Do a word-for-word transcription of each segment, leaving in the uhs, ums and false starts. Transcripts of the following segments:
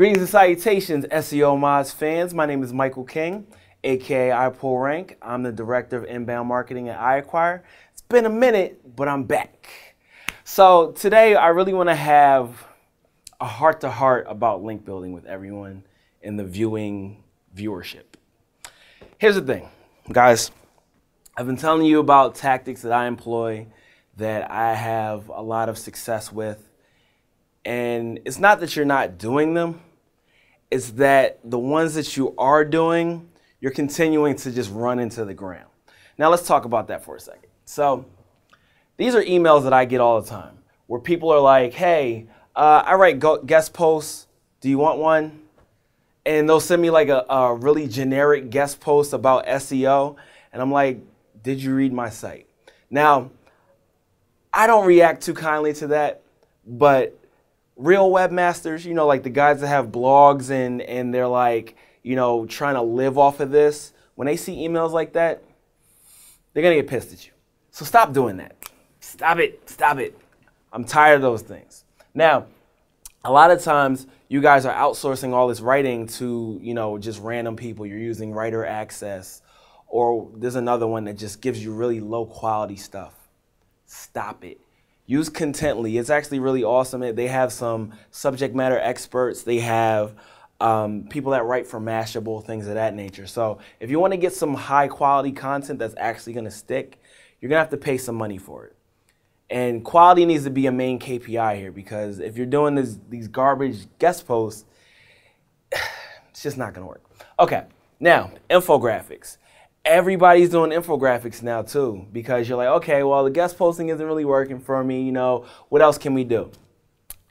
Greetings and salutations, S E O Moz fans. My name is Michael King, aka iPullRank. I'm the Director of Inbound Marketing at iAcquire. It's been a minute, but I'm back. So today I really want to have a heart-to-heart about link building with everyone in the viewing viewership. Here's the thing, guys. I've been telling you about tactics that I employ that I have a lot of success with. And it's not that you're not doing them. It's that the ones that you are doing, you're continuing to just run into the ground. Now let's talk about that for a second. So these are emails that I get all the time where people are like, hey, uh, I write guest posts. Do you want one? And they'll send me like a, a really generic guest post about S E O. And I'm like, did you read my site? Now, I don't react too kindly to that, but real webmasters, you know, like the guys that have blogs and, and they're like, you know, trying to live off of this, when they see emails like that, they're going to get pissed at you. So stop doing that. Stop it. Stop it. I'm tired of those things. Now, a lot of times you guys are outsourcing all this writing to, you know, just random people. You're using Writer Access, or there's another one that just gives you really low quality stuff. Stop it. Use Contently. It's actually really awesome. They have some subject matter experts. They have um, people that write for Mashable, things of that nature. So if you want to get some high quality content that's actually going to stick, you're going to have to pay some money for it. And quality needs to be a main K P I here, because if you're doing this, these garbage guest posts, it's just not going to work. Okay, now, infographics. Everybody's doing infographics now too, because you're like, okay, well, the guest posting isn't really working for me, you know, what else can we do?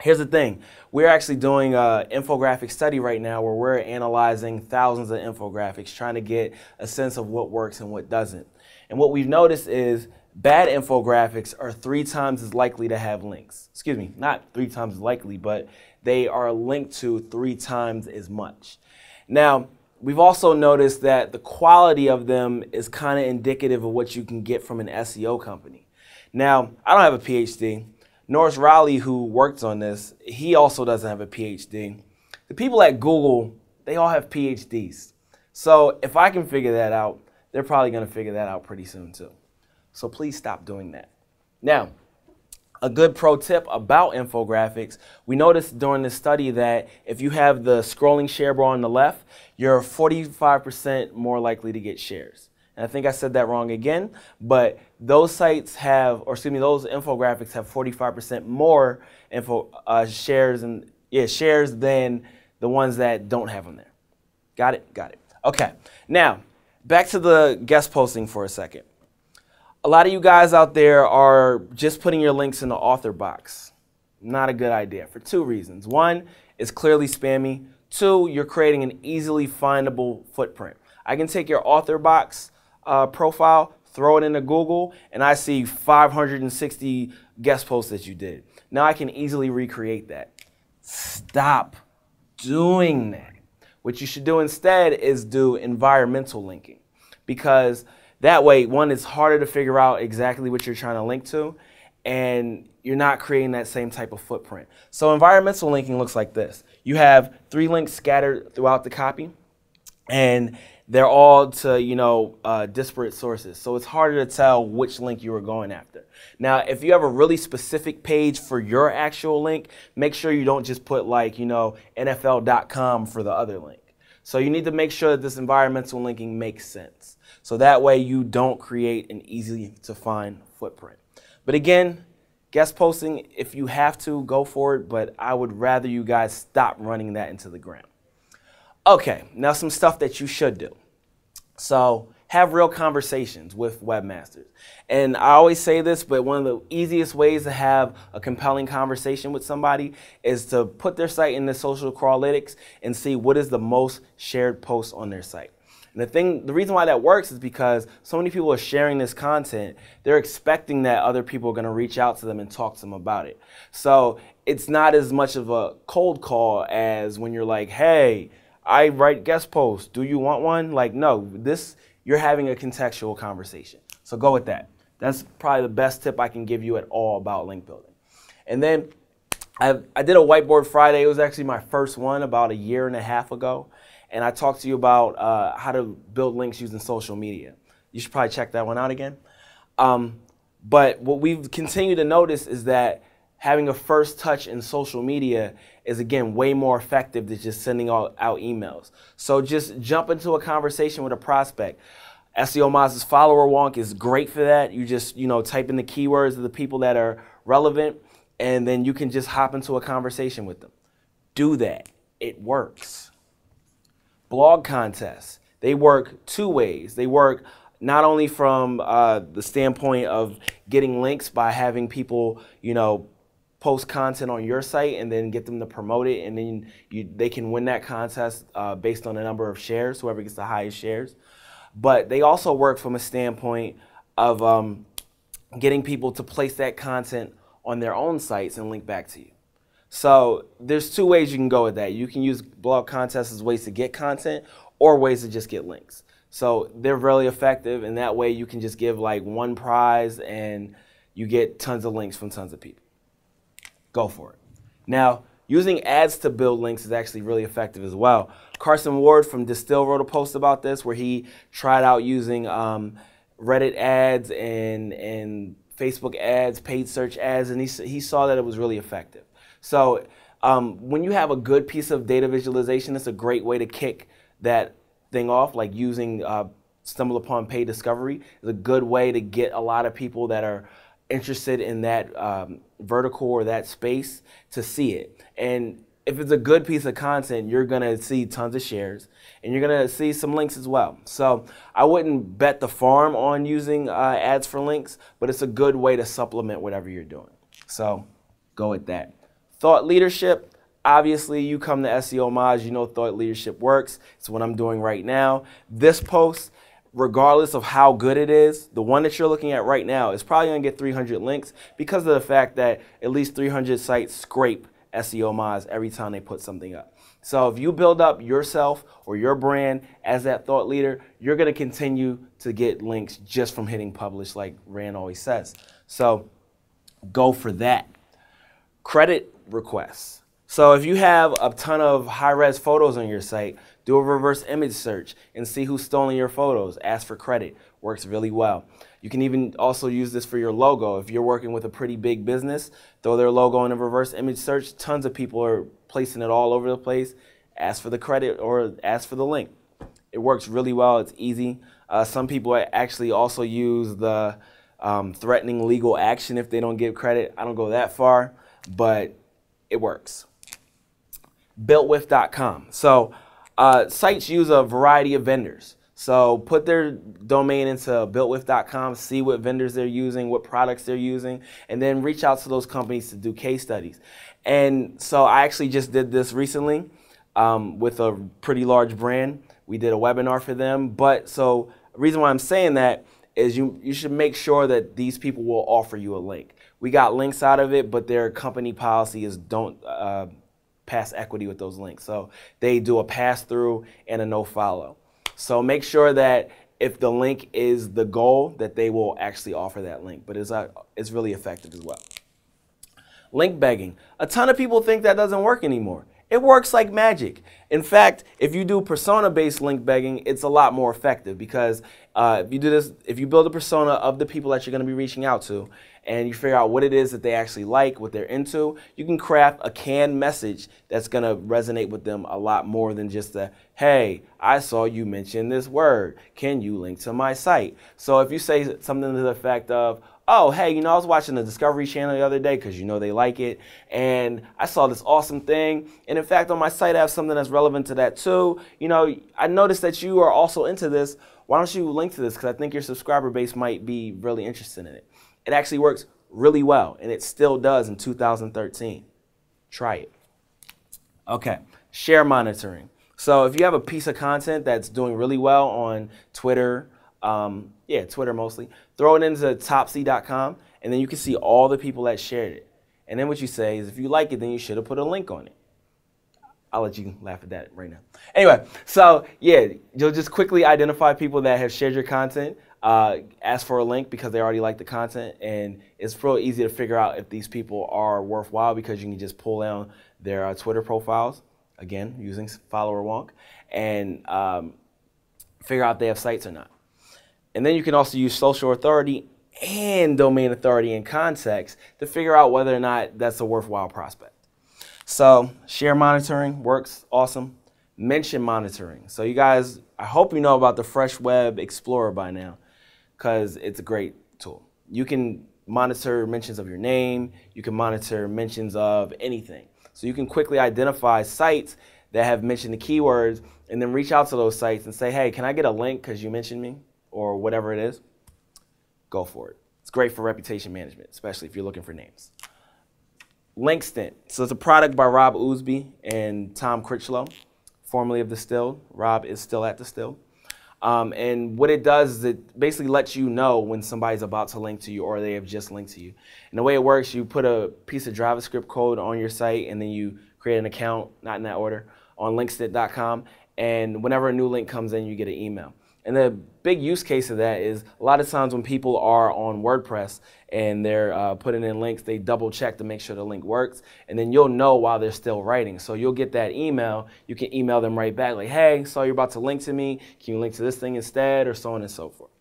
Here's the thing, we're actually doing an infographic study right now where we're analyzing thousands of infographics, trying to get a sense of what works and what doesn't. And what we've noticed is bad infographics are three times as likely to have links. Excuse me, not three times as likely, but they are linked to three times as much. Now, we've also noticed that the quality of them is kind of indicative of what you can get from an S E O company. Now, I don't have a P H D. Norris Raleigh, who worked on this, he also doesn't have a P H D. The people at Google, they all have P H Ds. So if I can figure that out, they're probably going to figure that out pretty soon too. So please stop doing that. Now, a good pro tip about infographics, we noticed during this study that if you have the scrolling share bar on the left, you're forty-five percent more likely to get shares. And I think I said that wrong again, but those sites have, or excuse me, those infographics have forty-five percent more info, uh, shares and yeah, shares than the ones that don't have them there. Got it? Got it. Okay. Now, back to the guest posting for a second. A lot of you guys out there are just putting your links in the author box. Not a good idea for two reasons. One, it's clearly spammy. Two, you're creating an easily findable footprint. I can take your author box uh, profile, throw it into Google, and I see five hundred sixty guest posts that you did. Now I can easily recreate that. Stop doing that. What you should do instead is do environmental linking, because that way, one, it's harder to figure out exactly what you're trying to link to, and you're not creating that same type of footprint. So environmental linking looks like this. You have three links scattered throughout the copy, and they're all to, you know, uh, disparate sources. So it's harder to tell which link you were going after. Now, if you have a really specific page for your actual link, make sure you don't just put, like, you know, N F L dot com for the other link. So you need to make sure that this environmental linking makes sense. So that way you don't create an easy to find footprint. But again, guest posting, if you have to, go for it, but I would rather you guys stop running that into the ground. Okay, now some stuff that you should do. So have real conversations with webmasters. And I always say this, but one of the easiest ways to have a compelling conversation with somebody is to put their site in the social crawlytics and see what is the most shared post on their site. And the thing, the reason why that works is because so many people are sharing this content, they're expecting that other people are going to reach out to them and talk to them about it. So it's not as much of a cold call as when you're like, hey, I write guest posts, do you want one? Like, no, this, you're having a contextual conversation. So go with that. That's probably the best tip I can give you at all about link building. And then I've, I did a Whiteboard Friday. It was actually my first one about a year and a half ago. And I talked to you about uh, how to build links using social media. You should probably check that one out again. Um, but what we've continued to notice is that having a first touch in social media is, again, way more effective than just sending out, out emails. So just jump into a conversation with a prospect. S E O Moz's FollowerWonk is great for that. You just, you know, type in the keywords of the people that are relevant, and then you can just hop into a conversation with them. Do that. It works. Blog contests, they work two ways. They work not only from uh, the standpoint of getting links by having people, you know, post content on your site and then get them to promote it, and then you, they can win that contest uh, based on the number of shares, whoever gets the highest shares. But they also work from a standpoint of um, getting people to place that content on their own sites and link back to you. So there's two ways you can go with that. You can use blog contests as ways to get content or ways to just get links. So they're really effective, and that way you can just give like one prize and you get tons of links from tons of people. Go for it. Now, using ads to build links is actually really effective as well. Carson Ward from Distill wrote a post about this where he tried out using um, Reddit ads and, and Facebook ads, paid search ads, and he, he saw that it was really effective. So um, when you have a good piece of data visualization, it's a great way to kick that thing off, like using uh, StumbleUpon paid discovery is a good way to get a lot of people that are interested in that um, vertical or that space to see it. And if it's a good piece of content, you're going to see tons of shares, and you're going to see some links as well. So I wouldn't bet the farm on using uh, ads for links, but it's a good way to supplement whatever you're doing. So go with that. Thought leadership. Obviously, you come to S E O Moz, you know thought leadership works. It's what I'm doing right now. This post, regardless of how good it is, the one that you're looking at right now is probably going to get three hundred links because of the fact that at least three hundred sites scrape S E O Moz every time they put something up. So if you build up yourself or your brand as that thought leader, you're going to continue to get links just from hitting publish, like Rand always says. So go for that. Credit requests. So if you have a ton of high-res photos on your site, do a reverse image search and see who's stolen your photos. Ask for credit. Works really well. You can even also use this for your logo. If you're working with a pretty big business, throw their logo in a reverse image search. Tons of people are placing it all over the place. Ask for the credit or ask for the link. It works really well. It's easy. Uh, some people actually also use the um, threatening legal action if they don't give credit. I don't go that far, but it works. built with dot com. So uh, sites use a variety of vendors. So put their domain into built with dot com, see what vendors they're using, what products they're using, and then reach out to those companies to do case studies. And so I actually just did this recently um, with a pretty large brand. We did a webinar for them. But so the reason why I'm saying that is you, you should make sure that these people will offer you a link. We got links out of it, but their company policy is don't uh, pass equity with those links. So they do a pass through and a no follow. So make sure that if the link is the goal, that they will actually offer that link. But it's, uh, it's really effective as well. Link begging. A ton of people think that doesn't work anymore. It works like magic. In fact, if you do persona-based link begging, it's a lot more effective because uh, if you do this, if you build a persona of the people that you're going to be reaching out to, and you figure out what it is that they actually like, what they're into, you can craft a canned message that's going to resonate with them a lot more than just a, hey, I saw you mention this word. Can you link to my site? So if you say something to the effect of, oh, hey, you know, I was watching the Discovery Channel the other day because you know they like it, and I saw this awesome thing. And in fact, on my site, I have something that's relevant to that too. You know, I noticed that you are also into this. Why don't you link to this? Because I think your subscriber base might be really interested in it. It actually works really well, and it still does in two thousand thirteen. Try it. Okay, share monitoring. So if you have a piece of content that's doing really well on Twitter, Um, yeah, Twitter mostly, throw it into topsy dot com, and then you can see all the people that shared it. And then what you say is, if you like it, then you should have put a link on it. I'll let you laugh at that right now. Anyway, so yeah, you'll just quickly identify people that have shared your content, uh, ask for a link because they already like the content, and it's real easy to figure out if these people are worthwhile because you can just pull down their uh, Twitter profiles, again, using FollowerWonk, and um, figure out if they have sites or not. And then you can also use social authority and domain authority and context to figure out whether or not that's a worthwhile prospect. So share monitoring works, awesome. Mention monitoring. So you guys, I hope you know about the Fresh Web Explorer by now, because it's a great tool. You can monitor mentions of your name. You can monitor mentions of anything. So you can quickly identify sites that have mentioned the keywords and then reach out to those sites and say, hey, can I get a link because you mentioned me? Or whatever it is, go for it. It's great for reputation management, especially if you're looking for names. LinkStint. So it's a product by Rob Uzby and Tom Critchlow, formerly of Distill. Rob is still at Distill. Um, and what it does is it basically lets you know when somebody's about to link to you or they have just linked to you. And the way it works, you put a piece of JavaScript code on your site and then you create an account, not in that order, on link stint dot com. And whenever a new link comes in, you get an email. And the big use case of that is a lot of times when people are on WordPress and they're uh, putting in links, they double check to make sure the link works, and then you'll know while they're still writing. So you'll get that email, you can email them right back like, hey, saw you're about to link to me, can you link to this thing instead, or so on and so forth.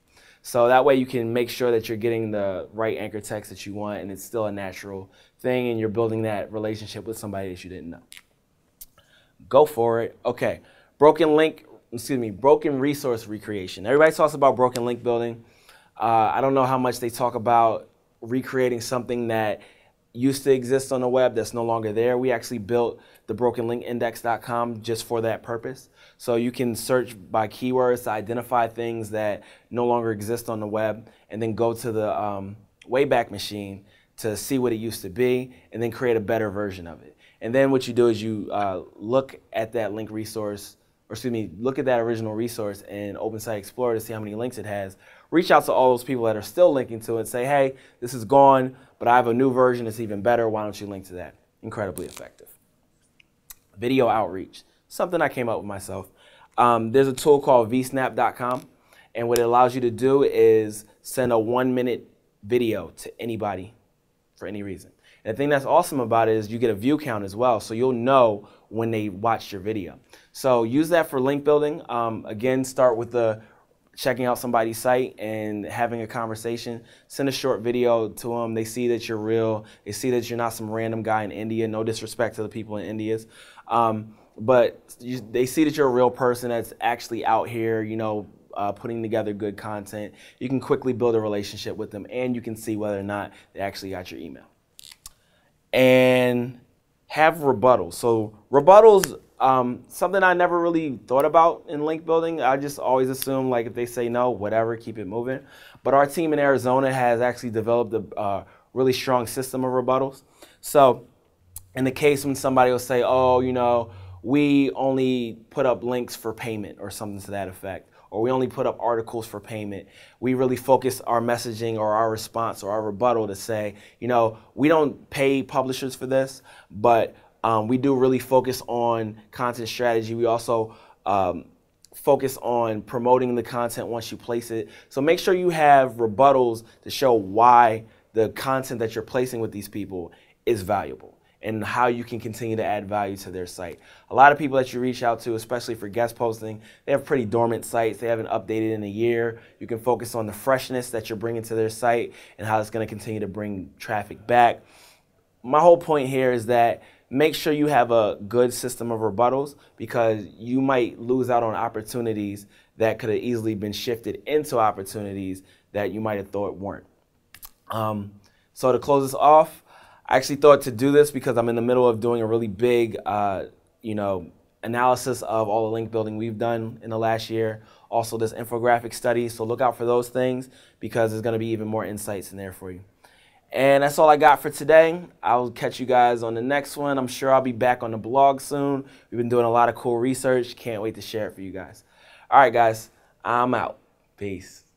So that way you can make sure that you're getting the right anchor text that you want and it's still a natural thing and you're building that relationship with somebody that you didn't know. Go for it. Okay, broken link Excuse me, broken resource recreation. Everybody talks about broken link building. Uh, I don't know how much they talk about recreating something that used to exist on the web that's no longer there. We actually built the broken link index dot com just for that purpose. So you can search by keywords to identify things that no longer exist on the web and then go to the um, Wayback Machine to see what it used to be and then create a better version of it. And then what you do is you uh, look at that link resource or excuse me, look at that original resource in Open Site Explorer to see how many links it has. Reach out to all those people that are still linking to it and say, hey, this is gone, but I have a new version that's even better. Why don't you link to that? Incredibly effective. Video outreach, something I came up with myself. Um, there's a tool called v snap dot com, and what it allows you to do is send a one-minute video to anybody for any reason. And the thing that's awesome about it is you get a view count as well, so you'll know when they watch your video. So use that for link building. Um, again, start with the checking out somebody's site and having a conversation. Send a short video to them. They see that you're real. They see that you're not some random guy in India. No disrespect to the people in India. Um, but you, they see that you're a real person that's actually out here, you know, uh, putting together good content. You can quickly build a relationship with them, and you can see whether or not they actually got your email. And have rebuttals. So rebuttals, um, something I never really thought about in link building. I just always assume like if they say no, whatever, keep it moving. But our team in Arizona has actually developed a uh, really strong system of rebuttals. So in the case when somebody will say, oh, you know, we only put up links for payment or something to that effect, or we only put up articles for payment. We really focus our messaging or our response or our rebuttal to say, you know, we don't pay publishers for this, but um, we do really focus on content strategy. We also um, focus on promoting the content once you place it. So make sure you have rebuttals to show why the content that you're placing with these people is valuable and how you can continue to add value to their site. A lot of people that you reach out to, especially for guest posting, they have pretty dormant sites. They haven't updated in a year. You can focus on the freshness that you're bringing to their site and how it's going to continue to bring traffic back. My whole point here is that make sure you have a good system of rebuttals because you might lose out on opportunities that could have easily been shifted into opportunities that you might have thought weren't. Um, so to close this off, I actually thought to do this because I'm in the middle of doing a really big, uh, you know, analysis of all the link building we've done in the last year. Also this infographic study, so look out for those things because there's going to be even more insights in there for you. And that's all I got for today. I'll catch you guys on the next one. I'm sure I'll be back on the blog soon. We've been doing a lot of cool research. Can't wait to share it for you guys. All right, guys, I'm out. Peace.